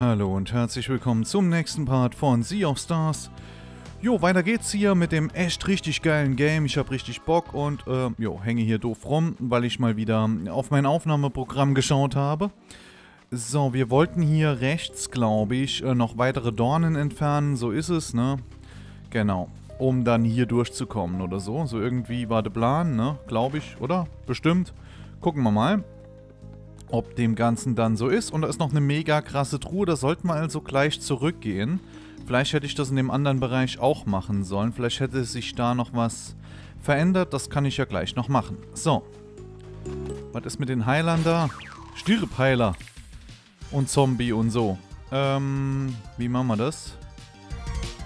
Hallo und herzlich willkommen zum nächsten Part von Sea of Stars. Jo, weiter geht's hier mit dem echt richtig geilen Game. Ich hab richtig Bock und jo, hänge hier doof rum, weil ich mal wieder auf mein Aufnahmeprogramm geschaut habe. So, wir wollten hier rechts, glaube ich, noch weitere Dornen entfernen. So ist es, ne? Genau. Um dann hier durchzukommen oder so. So irgendwie war der Plan, ne? Glaube ich, oder? Bestimmt. Gucken wir mal, ob dem Ganzen dann so ist. Und da ist noch eine mega krasse Truhe, da sollten wir also gleich zurückgehen. Vielleicht hätte ich das in dem anderen Bereich auch machen sollen. Vielleicht hätte sich da noch was verändert. Das kann ich ja gleich noch machen. So. Was ist mit den Heilern da? Stirb, Heiler. Und Zombie und so. Wie machen wir das?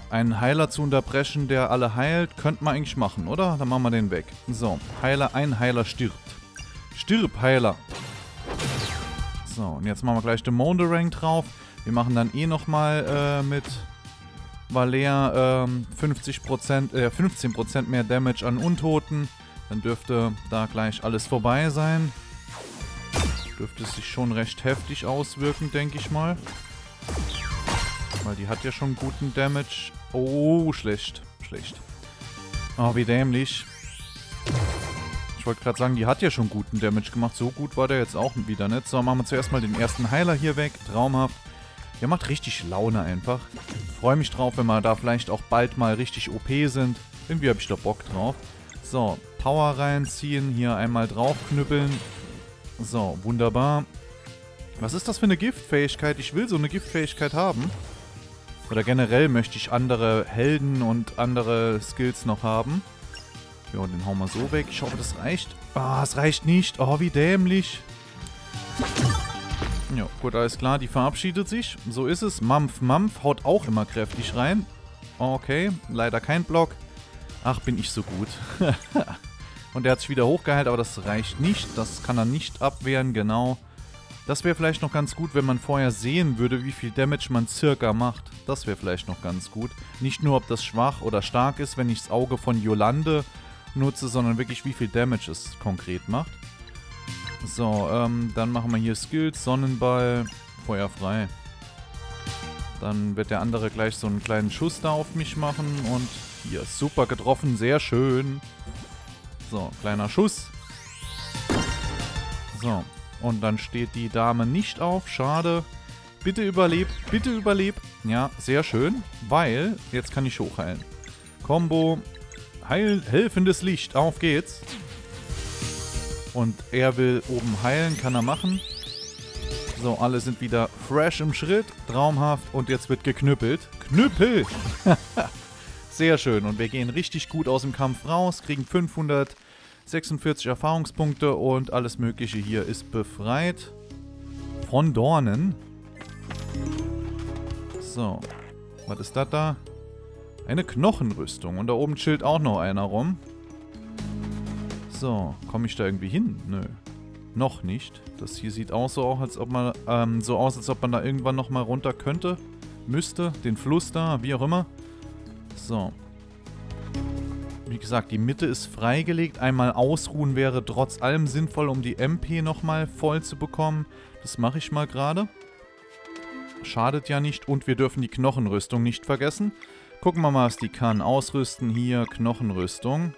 Einen Heiler zu unterbrechen, der alle heilt, könnte man eigentlich machen, oder? Dann machen wir den weg. So, Heiler, ein Heiler stirbt. Stirb, Heiler. So, und jetzt machen wir gleich den Monderang drauf. Wir machen dann eh nochmal mit Valeria 15% mehr Damage an Untoten. Dann dürfte da gleich alles vorbei sein. Dürfte sich schon recht heftig auswirken, denke ich mal. Weil die hat ja schon guten Damage. Oh, schlecht. Schlecht. Oh, wie dämlich. Ich wollte gerade sagen, die hat ja schon guten Damage gemacht. So gut war der jetzt auch wieder nicht. So, machen wir zuerst mal den ersten Heiler hier weg. Traumhaft. Der macht richtig Laune einfach. Freue mich drauf, wenn wir da vielleicht auch bald mal richtig OP sind. Irgendwie habe ich da Bock drauf. So, Power reinziehen. Hier einmal draufknüppeln. So, wunderbar. Was ist das für eine Giftfähigkeit? Ich will so eine Giftfähigkeit haben. Oder generell möchte ich andere Helden und andere Skills noch haben. Ja, den hauen wir so weg. Ich hoffe, das reicht. Ah, es reicht nicht. Oh, wie dämlich. Ja, gut, alles klar. Die verabschiedet sich. So ist es. Mampf, Mampf. Haut auch immer kräftig rein. Okay, leider kein Block. Ach, bin ich so gut. Und der hat sich wieder hochgeheilt, aber das reicht nicht. Das kann er nicht abwehren, genau. Das wäre vielleicht noch ganz gut, wenn man vorher sehen würde, wie viel Damage man circa macht. Das wäre vielleicht noch ganz gut. Nicht nur, ob das schwach oder stark ist, wenn ich das Auge von Yolande nutze, sondern wirklich wie viel Damage es konkret macht. So, dann machen wir hier Skills, Sonnenball, Feuer frei. Dann wird der andere gleich so einen kleinen Schuss da auf mich machen und hier, super getroffen, sehr schön. So, kleiner Schuss. So, und dann steht die Dame nicht auf, schade. Bitte überleb, bitte überleb. Ja, sehr schön, weil jetzt kann ich hochheilen. Combo. Helfendes Licht. Auf geht's. Und er will oben heilen. Kann er machen. So, alle sind wieder fresh im Schritt. Traumhaft. Und jetzt wird geknüppelt. Knüppel! Sehr schön. Und wir gehen richtig gut aus dem Kampf raus. Kriegen 546 Erfahrungspunkte. Und alles Mögliche hier ist befreit. Von Dornen. So. Was ist das da? Eine Knochenrüstung. Und da oben chillt auch noch einer rum. So, komme ich da irgendwie hin? Nö. Noch nicht. Das hier sieht auch so aus, als ob man, da irgendwann nochmal runter könnte. Müsste. Den Fluss da, wie auch immer. So. Wie gesagt, die Mitte ist freigelegt. Einmal ausruhen wäre trotz allem sinnvoll, um die MP nochmal voll zu bekommen. Das mache ich mal gerade. Schadet ja nicht. Und wir dürfen die Knochenrüstung nicht vergessen. Gucken wir mal, was die kann. Ausrüsten hier, Knochenrüstung.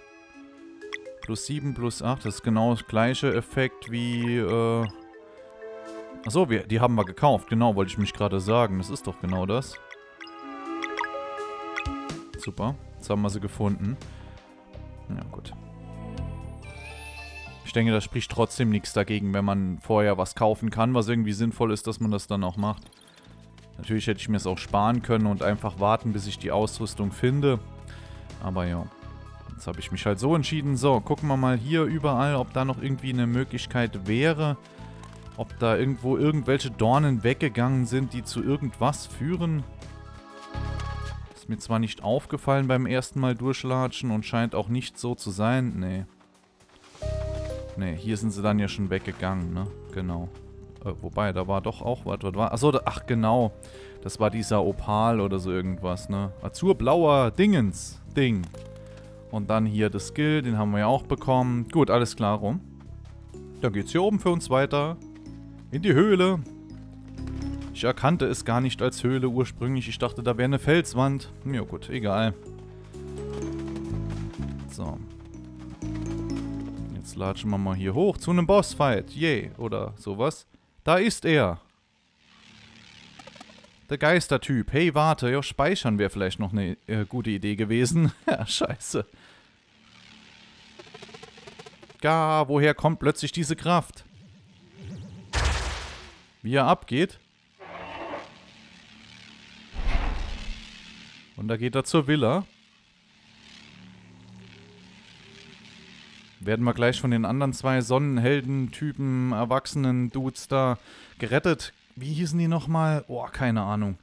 Plus 7, plus 8. Das ist genau das gleiche Effekt wie... Achso, die haben wir gekauft. Genau, wollte ich mich gerade sagen. Das ist doch genau das. Super. Jetzt haben wir sie gefunden. Ja, gut. Ich denke, da spricht trotzdem nichts dagegen, wenn man vorher was kaufen kann, was irgendwie sinnvoll ist, dass man das dann auch macht. Natürlich hätte ich mir es auch sparen können und einfach warten, bis ich die Ausrüstung finde. Aber ja, jetzt habe ich mich halt so entschieden. So, gucken wir mal hier überall, ob da noch irgendwie eine Möglichkeit wäre. Ob da irgendwo irgendwelche Dornen weggegangen sind, die zu irgendwas führen. Ist mir zwar nicht aufgefallen beim ersten Mal durchlatschen und scheint auch nicht so zu sein. Nee. Nee, hier sind sie dann ja schon weggegangen, ne? Genau. Wobei, da war doch auch was. Achso, ach genau. Das war dieser Opal oder so irgendwas, ne? Azurblauer Dingens. Ding. Und dann hier das Skill, den haben wir ja auch bekommen. Gut, alles klar rum. Dann geht's hier oben für uns weiter. In die Höhle. Ich erkannte es gar nicht als Höhle ursprünglich. Ich dachte, da wäre eine Felswand. Ja gut, egal. So. Jetzt latschen wir mal hier hoch zu einem Bossfight. Yay. Oder sowas. Da ist er. Der Geistertyp. Hey, warte. Ja, speichern wäre vielleicht noch eine gute Idee gewesen. Ja, scheiße. Gar, woher kommt plötzlich diese Kraft? Wie er abgeht. Und da geht er zur Villa. Werden wir gleich von den anderen zwei Sonnenhelden-Typen, Erwachsenen-Dudes da gerettet. Wie hießen die nochmal? Oh, keine Ahnung.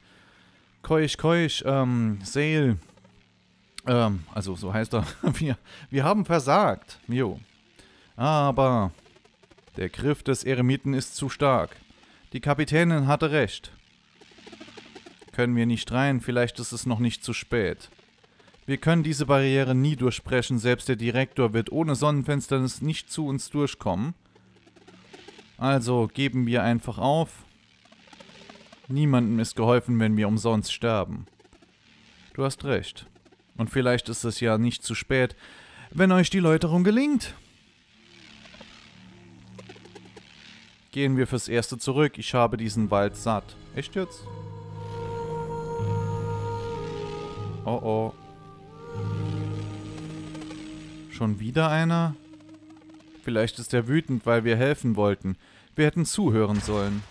Keusch, Sale. Also so heißt er. Wir haben versagt. Jo. Aber der Griff des Eremiten ist zu stark. Die Kapitänin hatte recht. Können wir nicht rein, vielleicht ist es noch nicht zu spät. Wir können diese Barriere nie durchbrechen, selbst der Direktor wird ohne Sonnenfinsternis nicht zu uns durchkommen. Also geben wir einfach auf. Niemandem ist geholfen, wenn wir umsonst sterben. Du hast recht. Und vielleicht ist es ja nicht zu spät, wenn euch die Läuterung gelingt. Gehen wir fürs Erste zurück. Ich habe diesen Wald satt. Echt jetzt? Oh oh. Schon wieder einer? Vielleicht ist er wütend, weil wir helfen wollten. Wir hätten zuhören sollen.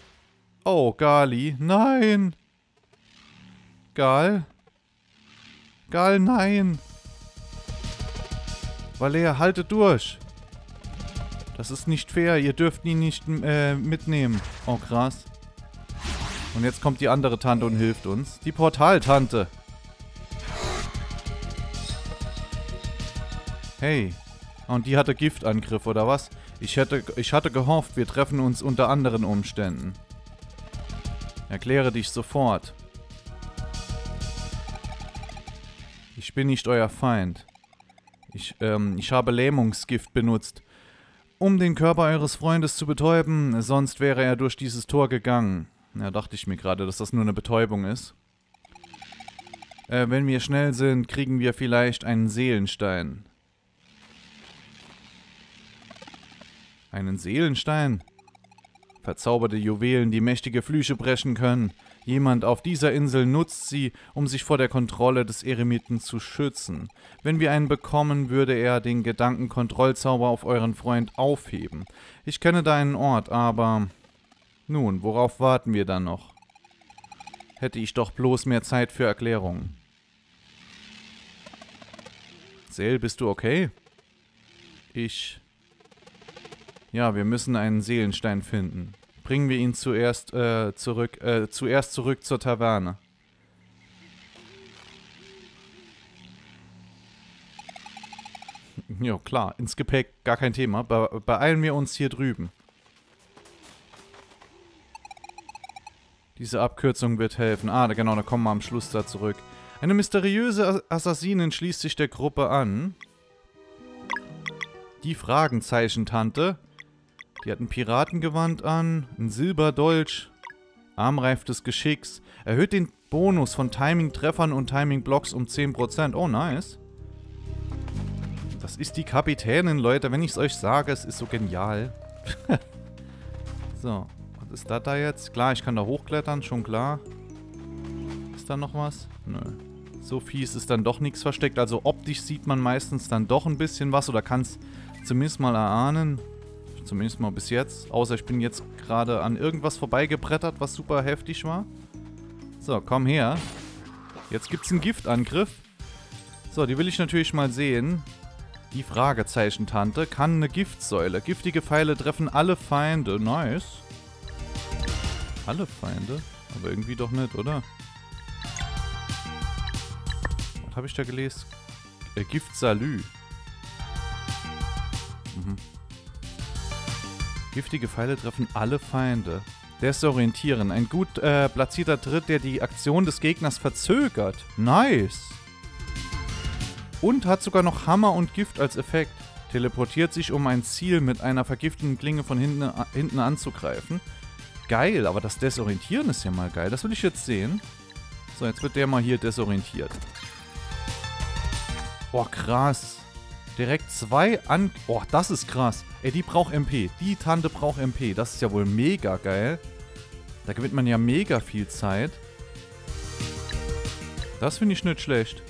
Oh, Gali. Nein! Garl? Garl, nein! Valeria, haltet durch! Das ist nicht fair, ihr dürft ihn nicht mitnehmen. Oh, krass. Und jetzt kommt die andere Tante und hilft uns. Die Portaltante. Hey. Und die hatte Giftangriff, oder was? Ich hatte gehofft, wir treffen uns unter anderen Umständen. Erkläre dich sofort. Ich bin nicht euer Feind. Ich habe Lähmungsgift benutzt, um den Körper eures Freundes zu betäuben, sonst wäre er durch dieses Tor gegangen. Ja, dachte ich mir gerade, dass das nur eine Betäubung ist. Wenn wir schnell sind, kriegen wir vielleicht einen Seelenstein. Einen Seelenstein? Verzauberte Juwelen, die mächtige Flüche brechen können. Jemand auf dieser Insel nutzt sie, um sich vor der Kontrolle des Eremiten zu schützen. Wenn wir einen bekommen, würde er den Gedankenkontrollzauber auf euren Freund aufheben. Ich kenne deinen Ort, aber... Nun, worauf warten wir dann noch? Hätte ich doch bloß mehr Zeit für Erklärungen. Sel, bist du okay? Ja, wir müssen einen Seelenstein finden. Bringen wir ihn zuerst zurück zur Taverne. Jo, klar, ins Gepäck, gar kein Thema. Beeilen wir uns hier drüben. Diese Abkürzung wird helfen. Ah, genau, da kommen wir am Schluss da zurück. Eine mysteriöse Assassinin schließt sich der Gruppe an. Die Fragenzeichentante. Die hat ein Piratengewand an, ein Silberdolch, Armreif des Geschicks. Erhöht den Bonus von Timing-Treffern und Timing-Blocks um 10%. Oh, nice. Das ist die Kapitänin, Leute. Wenn ich es euch sage, es ist so genial. So, was ist das da jetzt? Klar, ich kann da hochklettern, schon klar. Ist da noch was? Nö. So fies ist dann doch nichts versteckt. Also optisch sieht man meistens dann doch ein bisschen was oder kann es zumindest mal erahnen. Zumindest mal bis jetzt. Außer ich bin jetzt gerade an irgendwas vorbeigebrettert, was super heftig war. So, komm her. Jetzt gibt's einen Giftangriff. So, die will ich natürlich mal sehen. Die Fragezeichentante kann eine Giftsäule. Giftige Pfeile treffen alle Feinde. Nice. Alle Feinde? Aber irgendwie doch nicht, oder? Was habe ich da gelesen? Giftsalü. Mhm. Giftige Pfeile treffen alle Feinde. Desorientieren. Ein gut platzierter Tritt, der die Aktion des Gegners verzögert. Nice. Und hat sogar noch Hammer und Gift als Effekt. Teleportiert sich, um ein Ziel mit einer vergifteten Klinge von hinten anzugreifen. geil, aber das Desorientieren ist ja mal geil. Das will ich jetzt sehen. So, jetzt wird der mal hier desorientiert. Boah, krass. Direkt zwei an... Boah, das ist krass. Ey, die braucht MP. Die Tante braucht MP. Das ist ja wohl mega geil. Da gewinnt man ja mega viel Zeit. Das finde ich nicht schlecht.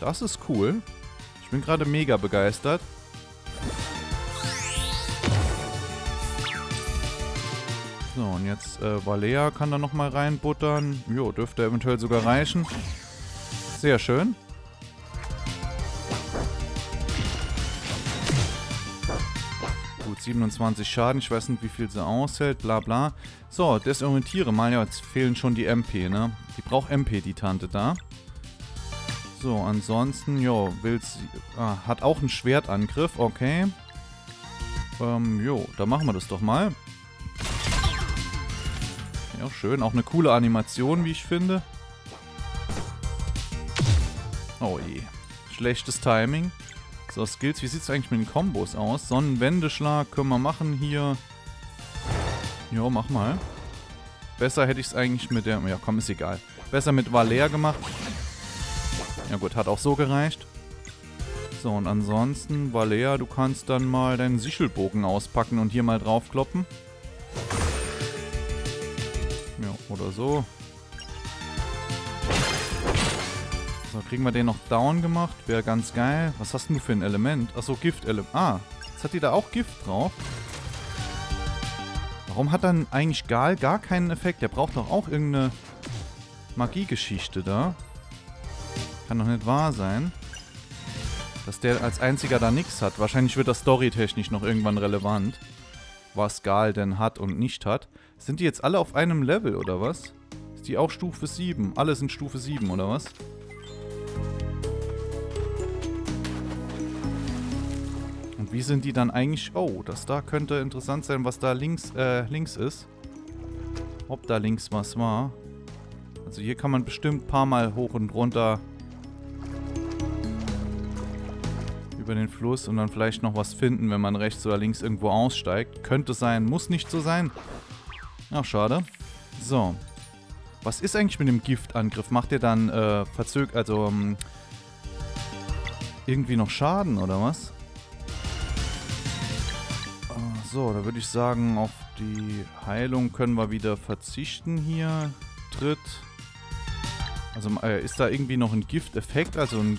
Das ist cool. Ich bin gerade mega begeistert. So, und jetzt Valeria kann da nochmal reinbuttern. Jo, dürfte eventuell sogar reichen. Sehr schön. Gut, 27 Schaden. Ich weiß nicht, wie viel sie aushält. Bla bla. So, desorientiere mal. Ja, jetzt fehlen schon die MP, ne? Die braucht MP, die Tante da. So, ansonsten, jo, will sie... Ah, hat auch einen Schwertangriff. Okay. Jo, da machen wir das doch mal. Ja, schön. Auch eine coole Animation, wie ich finde. Oh je. Schlechtes Timing. So, Skills. Wie sieht es eigentlich mit den Kombos aus? Sonnenwendeschlag können wir machen hier. Jo, mach mal. Besser hätte ich es eigentlich mit der... Ja, komm, ist egal. Besser mit Valeria gemacht. Ja gut, hat auch so gereicht. So, und ansonsten, Valeria, du kannst dann mal deinen Sichelbogen auspacken und hier mal draufkloppen. Ja, oder so. So, kriegen wir den noch down gemacht. Wäre ganz geil. Was hast denn du für ein Element? Achso, Giftelement. Ah, jetzt hat die da auch Gift drauf. Warum hat dann eigentlich Garl gar keinen Effekt? Der braucht doch auch irgendeine Magiegeschichte da. Kann doch nicht wahr sein, dass der als einziger da nichts hat. Wahrscheinlich wird das storytechnisch noch irgendwann relevant, was Garl denn hat und nicht hat. Sind die jetzt alle auf einem Level, oder was? Ist die auch Stufe 7? Alle sind Stufe 7, oder was? Und wie sind die dann eigentlich... Oh, das da könnte interessant sein, was da links ist. Ob da links was war. Also hier kann man bestimmt ein paar Mal hoch und runter... über den Fluss und dann vielleicht noch was finden, wenn man rechts oder links irgendwo aussteigt. Könnte sein, muss nicht so sein. Ach, schade. So. Was ist eigentlich mit dem Giftangriff? Macht der dann irgendwie noch Schaden oder was? So, da würde ich sagen, auf die Heilung können wir wieder verzichten hier. Tritt. Also ist da irgendwie noch ein Gifteffekt, also ein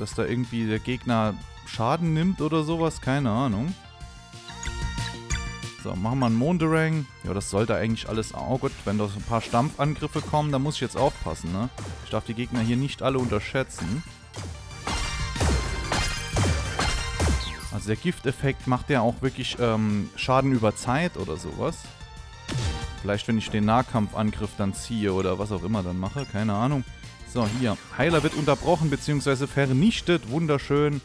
dass da irgendwie der Gegner Schaden nimmt oder sowas. Keine Ahnung. So, machen wir einen Monderang. Ja, das sollte eigentlich alles... Oh Gott, wenn da so ein paar Stampfangriffe kommen, dann muss ich jetzt aufpassen, ne? Ich darf die Gegner hier nicht alle unterschätzen. Also der Gifteffekt macht ja auch wirklich Schaden über Zeit oder sowas. Vielleicht, wenn ich den Nahkampfangriff dann ziehe oder was auch immer dann mache. Keine Ahnung. So, hier. Heiler wird unterbrochen bzw. vernichtet. Wunderschön.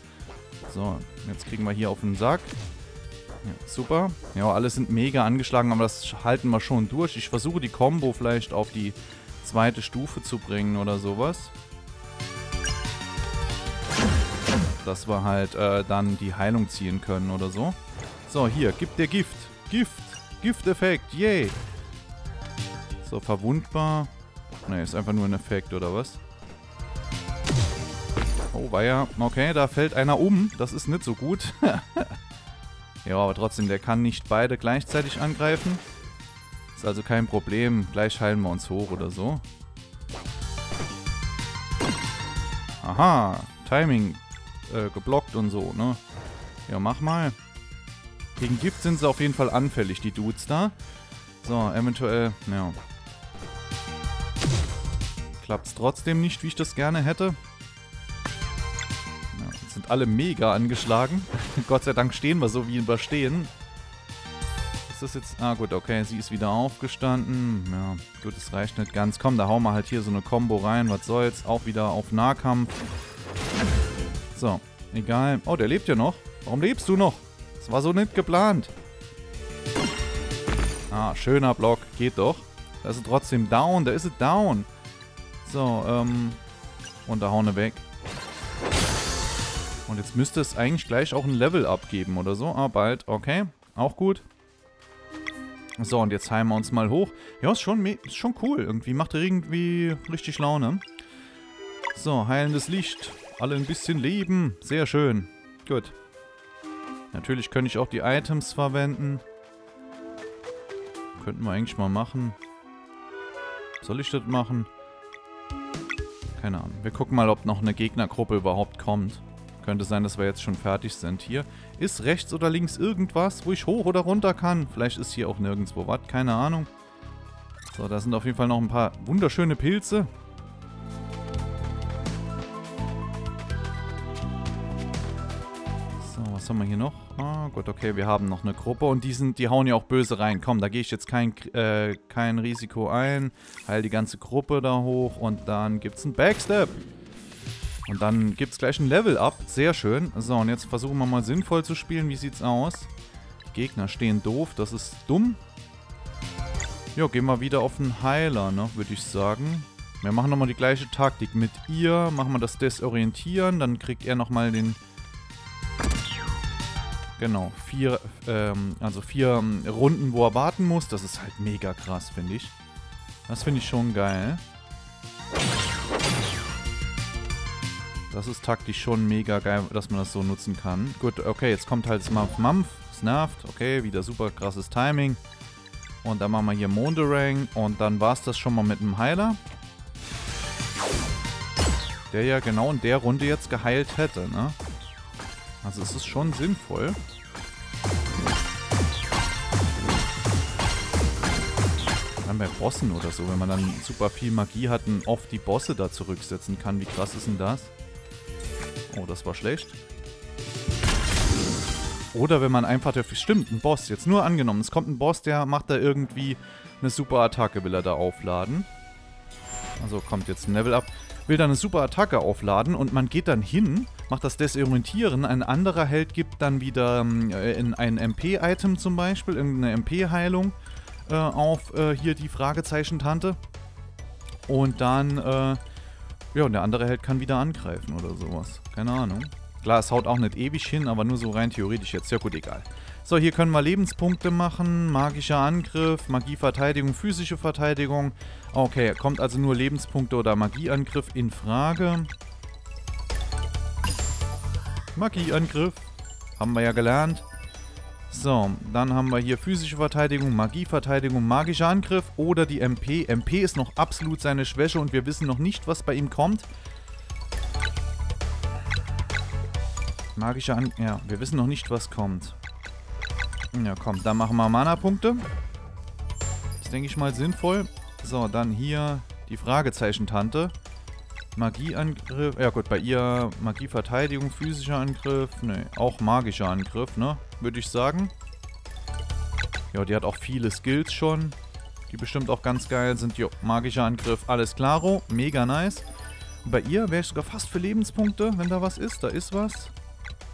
So, jetzt kriegen wir hier auf den Sack. Ja, super. Ja, alle sind mega angeschlagen, aber das halten wir schon durch. Ich versuche die Combo vielleicht auf die zweite Stufe zu bringen oder sowas. Dass wir halt dann die Heilung ziehen können oder so. So, hier. Gibt der Gift. Gift. Gifteffekt. Yay. So, verwundbar. Ne, ist einfach nur ein Effekt, oder was? Oh, weia. Okay, da fällt einer um. Das ist nicht so gut. Ja, aber trotzdem, der kann nicht beide gleichzeitig angreifen. Ist also kein Problem. Gleich heilen wir uns hoch oder so. Aha, Timing geblockt und so, ne? Ja, mach mal. Gegen Gift sind sie auf jeden Fall anfällig, die Dudes da. So, eventuell, ja... Klappt es trotzdem nicht, wie ich das gerne hätte. Ja, jetzt sind alle mega angeschlagen. Gott sei Dank stehen wir so, wie wir stehen. Ist das jetzt... Ah gut, okay, sie ist wieder aufgestanden. Ja, gut, es reicht nicht ganz. Komm, da hauen wir halt hier so eine Combo rein. Was soll's? Auch wieder auf Nahkampf. So, egal. Oh, der lebt ja noch. Warum lebst du noch? Das war so nicht geplant. Ah, schöner Block. Geht doch. Da ist sie trotzdem down. Da ist sie down. So, und da hauen wir weg. Und jetzt müsste es eigentlich gleich auch ein Level abgeben oder so. Ah, bald. Okay, auch gut. So, und jetzt heimen wir uns mal hoch. Ja, ist schon cool. Irgendwie macht er irgendwie richtig Laune. So, heilendes Licht. Alle ein bisschen leben. Sehr schön. Gut. Natürlich könnte ich auch die Items verwenden. Könnten wir eigentlich mal machen. Soll ich das machen? Keine Ahnung. Wir gucken mal, ob noch eine Gegnergruppe überhaupt kommt. Könnte sein, dass wir jetzt schon fertig sind. Hier ist rechts oder links irgendwas, wo ich hoch oder runter kann. Vielleicht ist hier auch nirgendwo was. Keine Ahnung. So, da sind auf jeden Fall noch ein paar wunderschöne Pilze. So, was haben wir hier noch? Ah, gut, okay, wir haben noch eine Gruppe. Und die hauen ja auch böse rein. Komm, da gehe ich jetzt kein Risiko ein. Heil die ganze Gruppe da hoch. Und dann gibt's einen Backstab. Und dann gibt es gleich ein Level-Up. Sehr schön. So, und jetzt versuchen wir mal sinnvoll zu spielen. Wie sieht's aus? Gegner stehen doof. Das ist dumm. Jo, gehen wir wieder auf den Heiler, ne? Würde ich sagen. Wir machen nochmal die gleiche Taktik. Mit ihr machen wir das Desorientieren. Dann kriegt er nochmal den... Genau. 4 Runden, wo er warten muss. Das ist halt mega krass, finde ich. Das finde ich schon geil. Das ist taktisch schon mega geil, dass man das so nutzen kann. Gut, okay, jetzt kommt halt das Mampf-Mampf. Das nervt. Okay, wieder super krasses Timing. Und dann machen wir hier Monderang. Und dann war es das schon mal mit dem Heiler. Der ja genau in der Runde jetzt geheilt hätte, ne? Also es ist schon sinnvoll. Dann bei Bossen oder so, wenn man dann super viel Magie hat und oft die Bosse da zurücksetzen kann. Wie krass ist denn das? Oh, das war schlecht. Oder wenn man einfach... Stimmt, ein Boss. Jetzt nur angenommen. Es kommt ein Boss, der macht da irgendwie eine super Attacke, will er da aufladen. Also kommt jetzt ein Level-Up. Will da eine super Attacke aufladen und man geht dann hin, macht das Desorientieren. Ein anderer Held gibt dann wieder ein MP-Item zum Beispiel, irgendeine MP-Heilung auf hier die Fragezeichen-Tante. Und dann... Ja, und der andere Held kann wieder angreifen oder sowas. Keine Ahnung. Klar, es haut auch nicht ewig hin, aber nur so rein theoretisch jetzt. Ja gut, egal. So, hier können wir Lebenspunkte machen. Magischer Angriff, Magieverteidigung, physische Verteidigung. Okay, kommt also nur Lebenspunkte oder Magieangriff in Frage. Magieangriff. Haben wir ja gelernt. So, dann haben wir hier physische Verteidigung, Magieverteidigung, magischer Angriff oder die MP. MP ist noch absolut seine Schwäche und wir wissen noch nicht, was bei ihm kommt. Magischer Angriff, ja, wir wissen noch nicht, was kommt. Ja, komm, dann machen wir Mana-Punkte. Das denke ich mal sinnvoll. So, dann hier die Fragezeichen-Tante. Magieangriff, ja gut, bei ihr Magieverteidigung, physischer Angriff, ne, auch magischer Angriff, ne, würde ich sagen. Ja, die hat auch viele Skills schon, die bestimmt auch ganz geil sind. Jo, magischer Angriff, alles klaro, mega nice. Bei ihr wäre ich sogar fast für Lebenspunkte, wenn da was ist, da ist was.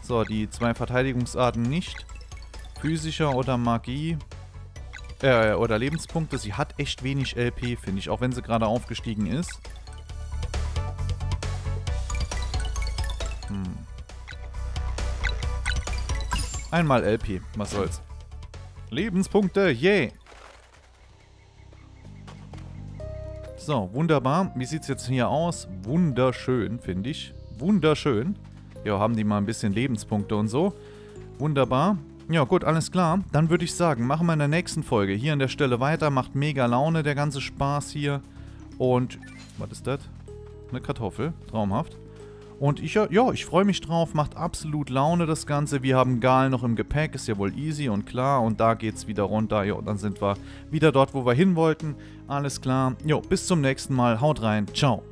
So, die zwei Verteidigungsarten nicht, physischer oder Magie, oder Lebenspunkte. Sie hat echt wenig LP, finde ich, auch wenn sie gerade aufgestiegen ist. Einmal LP, was soll's. Lebenspunkte, yay! So, wunderbar. Wie sieht's jetzt hier aus? Wunderschön, finde ich. Wunderschön. Ja, haben die mal ein bisschen Lebenspunkte und so. Wunderbar. Ja, gut, alles klar. Dann würde ich sagen, machen wir in der nächsten Folge hier an der Stelle weiter. Macht mega Laune, der ganze Spaß hier. Und, was ist das? Eine Kartoffel, traumhaft. Und ich freue mich drauf, macht absolut Laune das Ganze. Wir haben Garl noch im Gepäck, ist ja wohl easy und klar. Und da geht's wieder runter. Jo, und dann sind wir wieder dort, wo wir hin wollten. Alles klar. Jo, bis zum nächsten Mal. Haut rein. Ciao.